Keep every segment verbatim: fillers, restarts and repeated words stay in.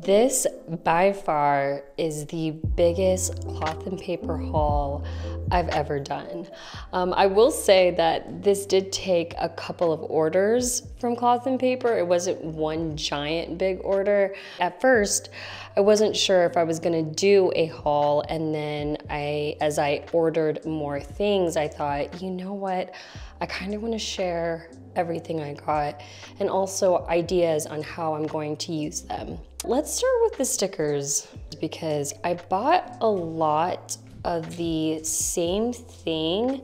This by far is the biggest Cloth and Paper haul I've ever done. Um, I will say that this did take a couple of orders from Cloth and Paper. It wasn't one giant big order. At first, I wasn't sure if I was gonna do a haul, and then I, as I ordered more things, I thought, you know what? I kind of want to share everything I got and also ideas on how I'm going to use them. Let's start with the stickers, because I bought a lot of the same thing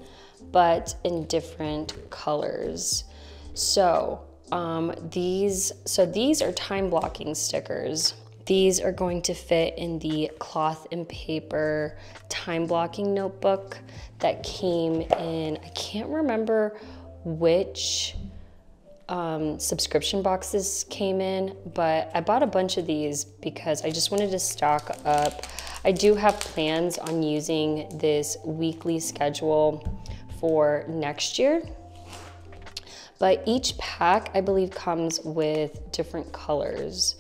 but in different colors. So um, these, so these are time blocking stickers. These are going to fit in the Cloth and Paper time blocking notebook that came in, I can't remember which um, subscription boxes came in, but I bought a bunch of these because I just wanted to stock up. I do have plans on using this weekly schedule for next year, but each pack I believe comes with different colors.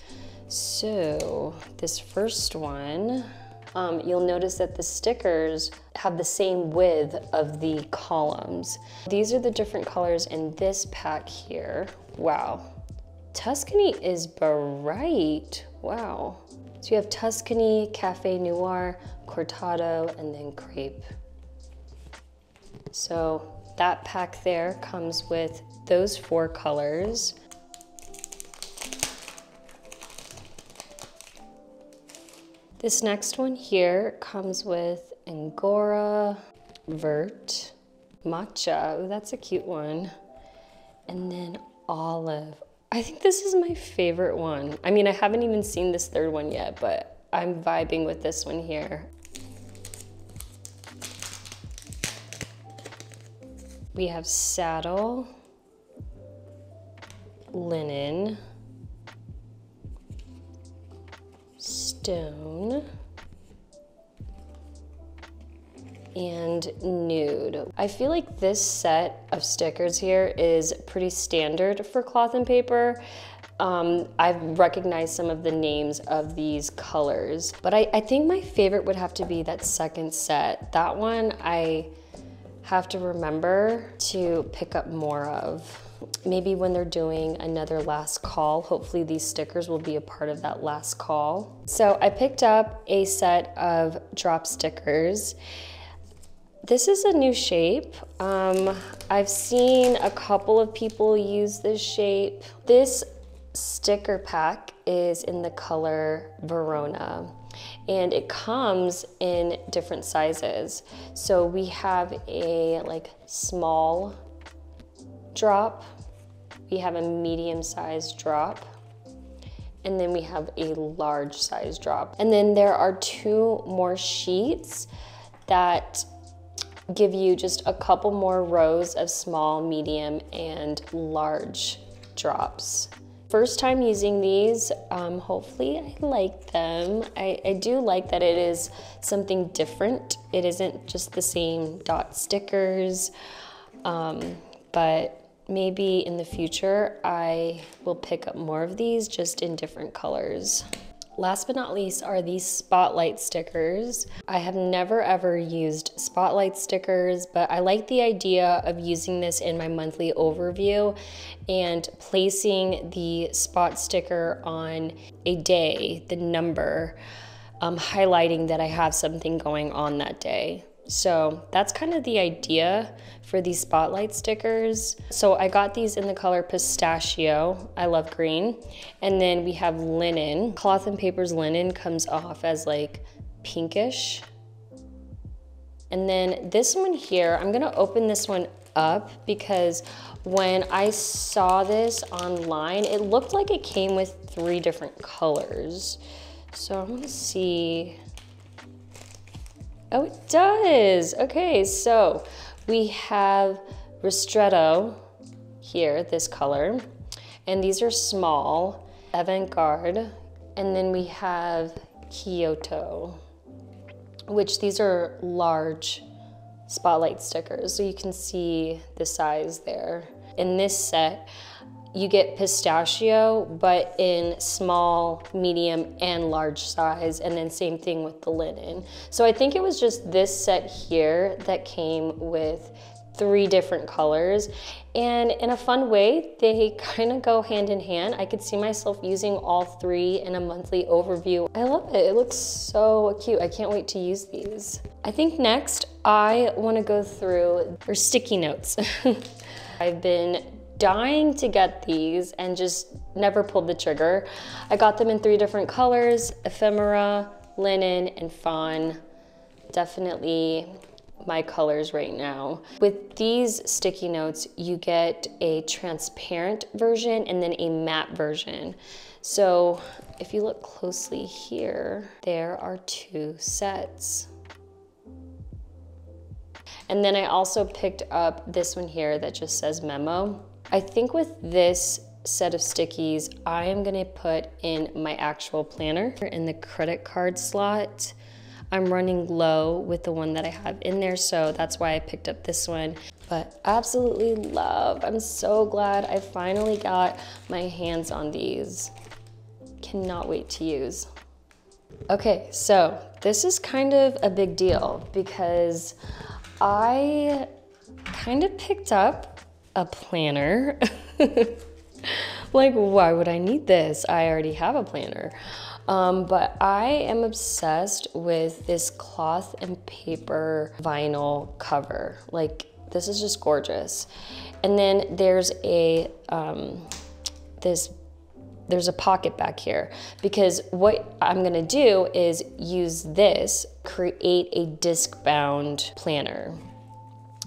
So this first one, um, you'll notice that the stickers have the same width of the columns. These are the different colors in this pack here. Wow, Tuscany is bright, wow. So you have Tuscany, Cafe Noir, Cortado, and then Crepe. So that pack there comes with those four colors. This next one here comes with Angora, Vert, Matcha, ooh, that's a cute one, and then Olive. I think this is my favorite one. I mean, I haven't even seen this third one yet, but I'm vibing with this one here. We have Saddle, Linen, Stone, and Nude. I feel like this set of stickers here is pretty standard for Cloth and Paper. Um, I've recognized some of the names of these colors, but I, I think my favorite would have to be that second set. That one I have to remember to pick up more of. Maybe when they're doing another last call, hopefully these stickers will be a part of that last call. So I picked up a set of drop stickers. This is a new shape. Um, I've seen a couple of people use this shape. This sticker pack is in the color Verona, and it comes in different sizes. So we have a like small drop, we have a medium-sized drop, and then we have a large size drop. And then there are two more sheets that give you just a couple more rows of small, medium, and large drops. First time using these, um, hopefully I like them. I, I do like that it is something different. It isn't just the same dot stickers, um, but maybe in the future, I will pick up more of these just in different colors. Last but not least are these spotlight stickers. I have never ever used spotlight stickers, but I like the idea of using this in my monthly overview and placing the spot sticker on a day, the number, um, highlighting that I have something going on that day. So that's kind of the idea for these spotlight stickers. So I got these in the color Pistachio. I love green. And then we have Linen. Cloth and Paper's Linen comes off as like pinkish. And then this one here, I'm gonna open this one up because when I saw this online, it looked like it came with three different colors. So I'm gonna see. Oh, it does. Okay, so we have Ristretto here, this color, and these are small, Avant-Garde, and then we have Kyoto, which these are large spotlight stickers, so you can see the size there. In this set, you get pistachio, but in small, medium, and large size, and then same thing with the linen. So I think it was just this set here that came with three different colors, and in a fun way, they kind of go hand in hand. I could see myself using all three in a monthly overview. I love it, it looks so cute. I can't wait to use these. I think next, I wanna go through, or sticky notes. I've been dying to get these and just never pulled the trigger. I got them in three different colors: ephemera, linen, and fawn. Definitely my colors right now. With these sticky notes, you get a transparent version and then a matte version. So if you look closely here, there are two sets. And then I also picked up this one here that just says memo. I think with this set of stickies, I am gonna put in my actual planner in the credit card slot. I'm running low with the one that I have in there, so that's why I picked up this one. But absolutely love, I'm so glad I finally got my hands on these. Cannot wait to use. Okay, so this is kind of a big deal because I kind of picked up a planner. Like, why would I need this? I already have a planner. Um, but I am obsessed with this Cloth and Paper vinyl cover. Like, this is just gorgeous. And then there's a, um, this, there's a pocket back here, because what I'm gonna do is use this, create a disc bound planner.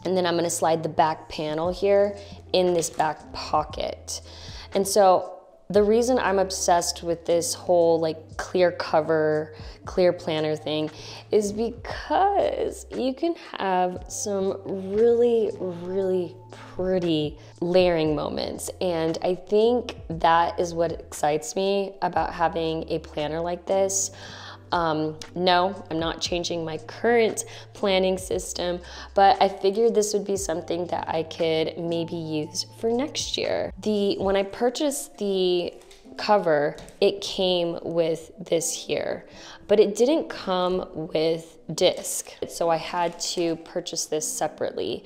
And then I'm gonna slide the back panel here in this back pocket. And so the reason I'm obsessed with this whole like clear cover, clear planner thing is because you can have some really, really pretty layering moments. And I think that is what excites me about having a planner like this. Um, no, I'm not changing my current planning system, but I figured this would be something that I could maybe use for next year. The, when I purchased the cover, it came with this here, but it didn't come with disc. So I had to purchase this separately.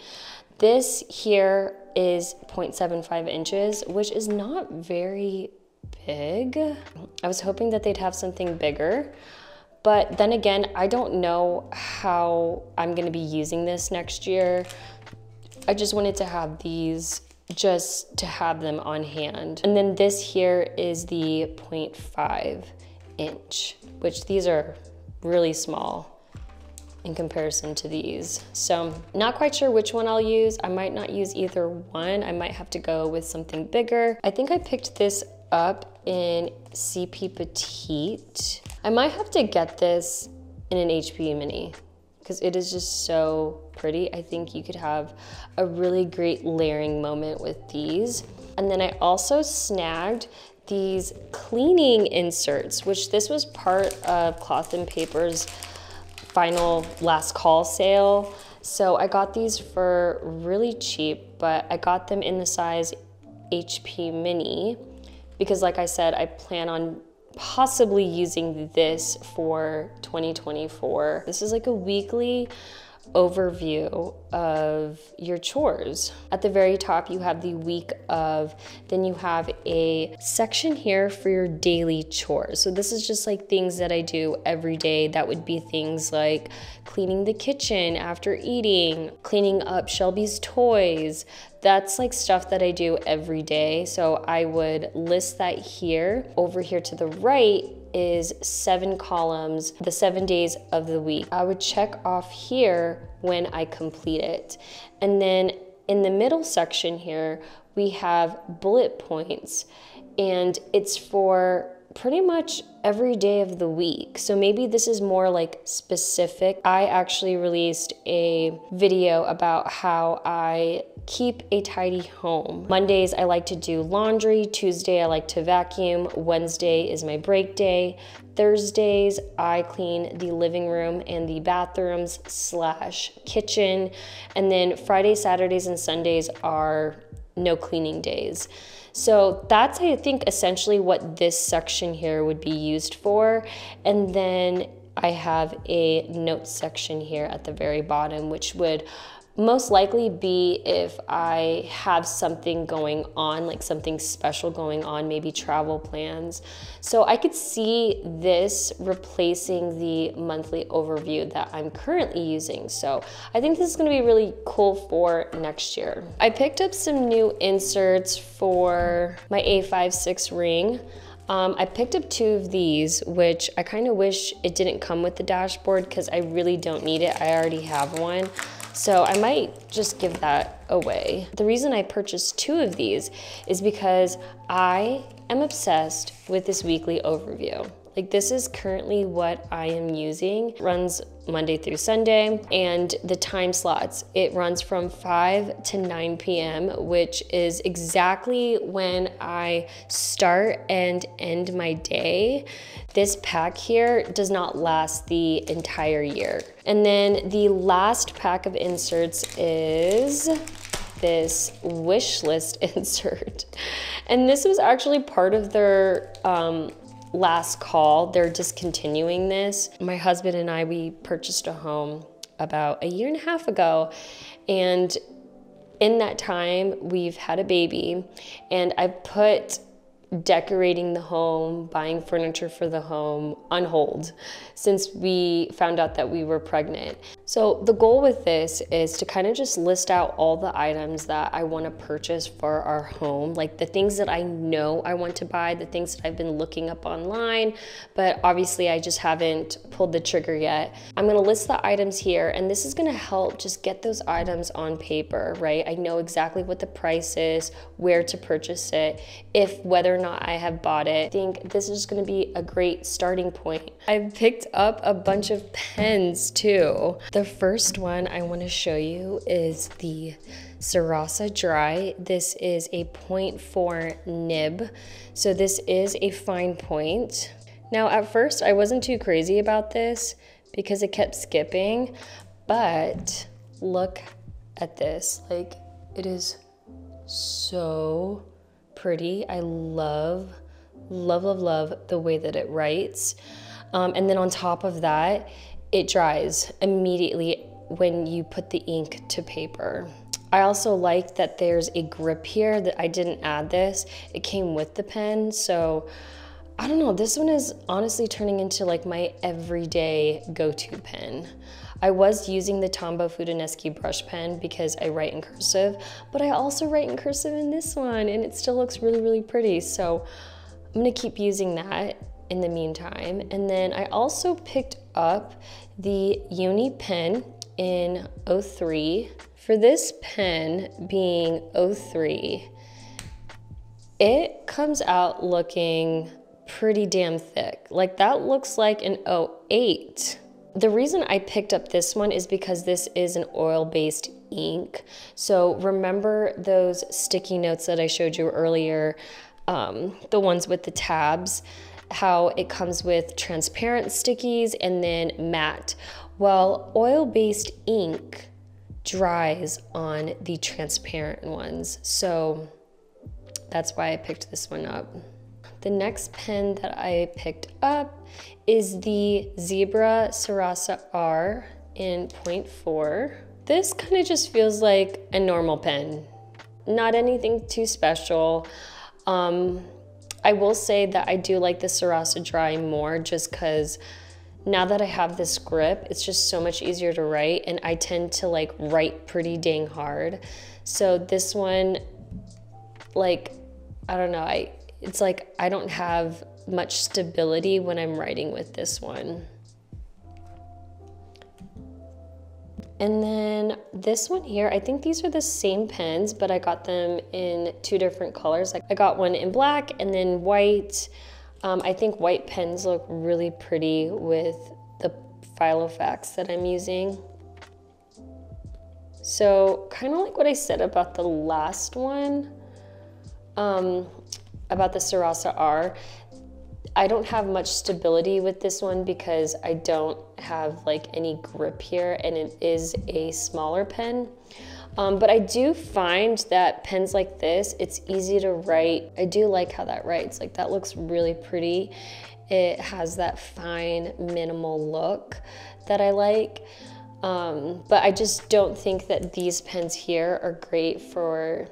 This here is zero point seven five inches, which is not very big. I was hoping that they'd have something bigger. But then again, I don't know how I'm gonna be using this next year. I just wanted to have these just to have them on hand. And then this here is the zero point five inch, which these are really small in comparison to these. So not quite sure which one I'll use. I might not use either one. I might have to go with something bigger. I think I picked this up in C P Petite. I might have to get this in an H P Mini because it is just so pretty. I think you could have a really great layering moment with these. And then I also snagged these cleaning inserts, which this was part of Cloth and Paper's final last call sale. So I got these for really cheap, but I got them in the size H P Mini, because like I said, I plan on possibly using this for twenty twenty-four. This is like a weekly overview of your chores. At the very top, you have the week of, then you have a section here for your daily chores. So this is just like things that I do every day. That would be things like cleaning the kitchen after eating, cleaning up Shelby's toys. That's like stuff that I do every day. So I would list that here. Over here to the right is seven columns, the seven days of the week. I would check off here when I complete it. And then in the middle section here, we have bullet points, and it's for pretty much every day of the week. So maybe this is more like specific. I actually released a video about how I keep a tidy home. Mondays, I like to do laundry. Tuesday, I like to vacuum. Wednesday is my break day. Thursdays, I clean the living room and the bathrooms slash kitchen. And then Friday, Saturdays, and Sundays are no cleaning days. So that's, I think, essentially what this section here would be used for. And then I have a note section here at the very bottom, which would most likely be if I have something going on, like something special going on, maybe travel plans. So I could see this replacing the monthly overview that I'm currently using. So I think this is gonna be really cool for next year. I picked up some new inserts for my A fifty-six ring. Um, I picked up two of these, which I kind of wish it didn't come with the dashboard because I really don't need it. I already have one. So I might just give that away. The reason I purchased two of these is because I am obsessed with this weekly overview. Like, this is currently what I am using. It runs Monday through Sunday, and the time slots, it runs from five to nine p m, which is exactly when I start and end my day. This pack here does not last the entire year. And then the last pack of inserts is this wish list insert. And this was actually part of their, um, last call. They're discontinuing this. My husband and I, we purchased a home about a year and a half ago, and in that time we've had a baby, and I put decorating the home, buying furniture for the home on hold since we found out that we were pregnant. So the goal with this is to kind of just list out all the items that I want to purchase for our home, like the things that I know I want to buy, the things that I've been looking up online, but obviously I just haven't pulled the trigger yet. I'm going to list the items here, and this is going to help just get those items on paper, right? I know exactly what the price is, where to purchase it, if whether or not I have bought it. I think this is going to be a great starting point. I've picked up a bunch of pens too. The first one I want to show you is the Sarasa Dry. This is a point four nib. So this is a fine point. Now at first I wasn't too crazy about this because it kept skipping, but look at this. Like, it is so pretty. I love, love, love, love the way that it writes. Um, and then on top of that, it dries immediately when you put the ink to paper. I also like that there's a grip here that I didn't add this. It came with the pen. So I don't know, this one is honestly turning into like my everyday go-to pen. I was using the Tombow Fudenosuke brush pen because I write in cursive, but I also write in cursive in this one, and it still looks really, really pretty. So I'm gonna keep using that in the meantime. And then I also picked up the Uni Pen in oh three. For this pen being oh three, it comes out looking pretty damn thick. Like, that looks like an oh eight. The reason I picked up this one is because this is an oil-based ink. So remember those sticky notes that I showed you earlier, um, the ones with the tabs, how it comes with transparent stickies and then matte. Well, oil-based ink dries on the transparent ones. So that's why I picked this one up. The next pen that I picked up is the Zebra Sarasa R in point four. This kind of just feels like a normal pen. Not anything too special. Um, I will say that I do like the Sarasa Dry more just because now that I have this grip, it's just so much easier to write, and I tend to like write pretty dang hard. So this one, like, I don't know, I. It's like I don't have much stability when I'm writing with this one. And then this one here, I think these are the same pens, but I got them in two different colors. Like, I got one in black and then white. Um, I think white pens look really pretty with the Filofax that I'm using. So kind of like what I said about the last one, um, about the Sarasa R, I don't have much stability with this one because I don't have like any grip here, and it is a smaller pen. Um, but I do find that pens like this, it's easy to write. I do like how that writes, like that looks really pretty. It has that fine, minimal look that I like. Um, but I just don't think that these pens here are great for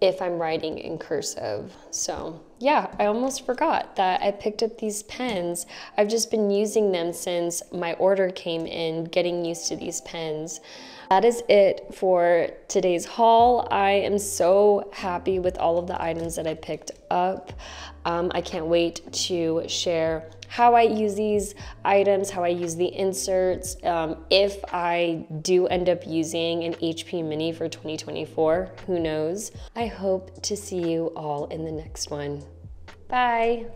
if I'm writing in cursive. So yeah, I almost forgot that I picked up these pens. I've just been using them since my order came in, getting used to these pens. That is it for today's haul. I am so happy with all of the items that I picked up. Um, I can't wait to share how I use these items, how I use the inserts, um, if I do end up using an H P Mini for twenty twenty-four, who knows? I hope to see you all in the next one. Bye.